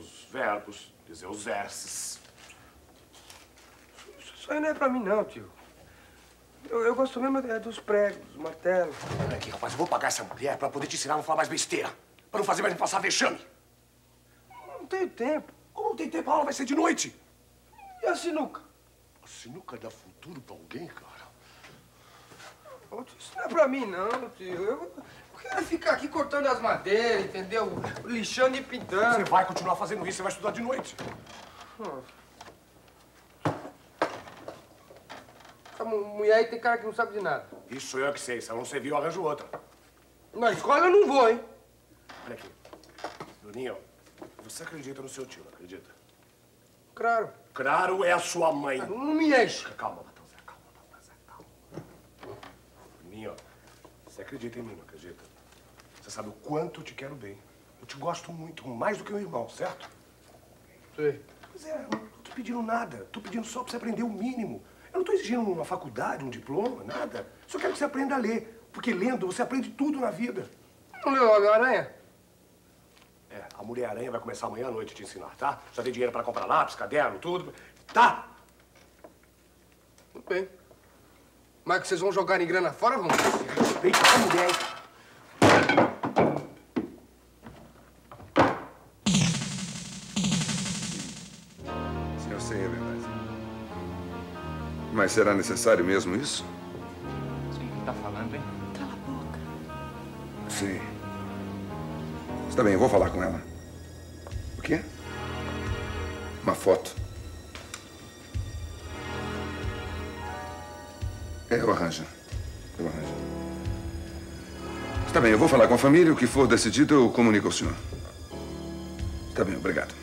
os verbos, dizer os versos. Isso aí não é pra mim, não, tio. Eu gosto mesmo é dos pregos, dos martelos. Olha aqui, rapaz, eu vou pagar essa mulher pra poder te ensinar a não falar mais besteira. Pra não fazer mais me passar vexame. Não tenho tempo. Como não tem tempo? A aula vai ser de noite. E a sinuca? A sinuca dá futuro pra alguém, cara? Isso não é pra mim, não, tio. Eu quero ficar aqui cortando as madeiras, entendeu? Lixando e pintando. Você vai continuar fazendo isso, você vai estudar de noite. Essa mulher aí tem cara que não sabe de nada. Isso sou eu que sei. Se ela não serviu, eu arranjo outra. Na escola eu não vou, hein? Olha aqui. Doninho, você acredita no seu tio, não acredita? Claro. Claro é a sua mãe. Não me enche. Calma, Matanza, calma, Matanza, calma. Doninho, você acredita em mim, não acredita? Você sabe o quanto eu te quero bem. Eu te gosto muito, mais do que um irmão, certo? Sei. Pois é, eu não tô pedindo nada. Tô pedindo só pra você aprender o mínimo. Eu não estou exigindo uma faculdade, um diploma, nada. Só quero que você aprenda a ler. Porque lendo, você aprende tudo na vida. Não leu logo a Aranha? É, a Mulher-Aranha vai começar amanhã à noite a te ensinar, tá? Já tem dinheiro para comprar lápis, caderno, tudo. Tá? Tudo bem. Mas que vocês vão jogar em grana fora, vão? Respeita a mulher, hein? Mas será necessário mesmo isso? Mas o que ele tá falando, hein? Cala a boca. Sim. Está bem, eu vou falar com ela. O quê? Uma foto. É, eu arranjo. Eu arranjo. Está bem, eu vou falar com a família. O que for decidido, eu comunico ao senhor. Está bem, obrigado.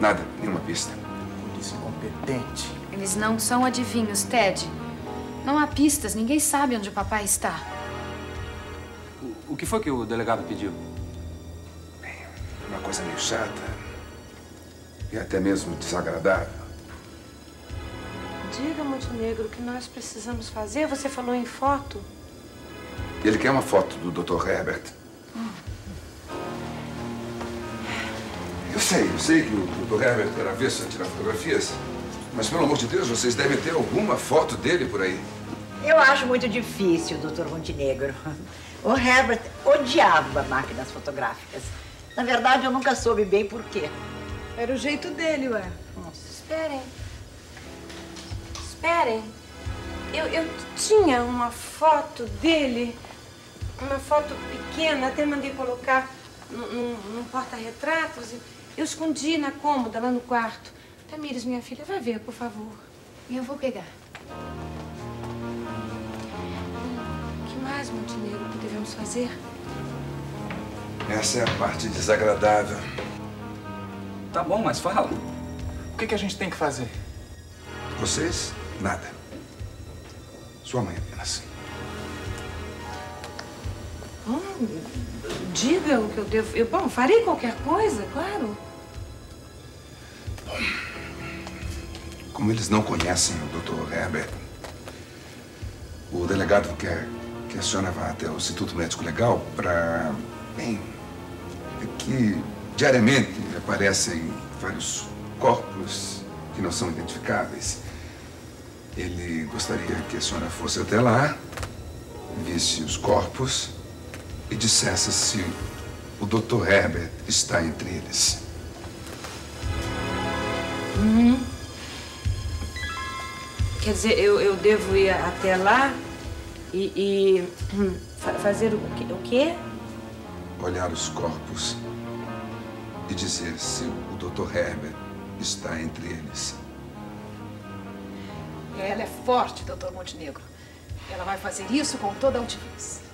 Nada, nenhuma pista. Polícia incompetente. Eles não são adivinhos, Ted. Não há pistas, ninguém sabe onde o papai está. O que foi que o delegado pediu? Bem, uma coisa meio chata e até mesmo desagradável. Diga, Montenegro, o que nós precisamos fazer? Você falou em foto. Ele quer uma foto do Dr. Herbert. Eu sei que o Dr. Herbert era avesso a tirar fotografias, mas, pelo amor de Deus, vocês devem ter alguma foto dele por aí. Eu acho muito difícil, Dr. Montenegro. O Herbert odiava máquinas fotográficas. Na verdade, eu nunca soube bem por quê. Era o jeito dele, ué. Esperem. Esperem. Eu tinha uma foto dele, uma foto pequena, até mandei colocar num porta-retratos. Eu escondi na cômoda, lá no quarto. Tamires, minha filha, vai ver, por favor. Eu vou pegar. O que mais, Montenegro, que devemos fazer? Essa é a parte desagradável. Tá bom, mas fala. O que a gente tem que fazer? Vocês, nada. Sua mãe apenas. Diga o que eu devo... Bom, farei qualquer coisa, claro. Bom, como eles não conhecem o Dr. Herbert, o delegado quer que a senhora vá até o Instituto Médico Legal para... Bem, que diariamente aparecem vários corpos que não são identificáveis. Ele gostaria que a senhora fosse até lá, visse os corpos e dissesse se o Dr. Herbert está entre eles. Quer dizer, eu devo ir até lá e fazer o quê? Olhar os corpos e dizer se o Dr. Herbert está entre eles. Ela é forte, Dr. Montenegro. Ela vai fazer isso com toda a altivez.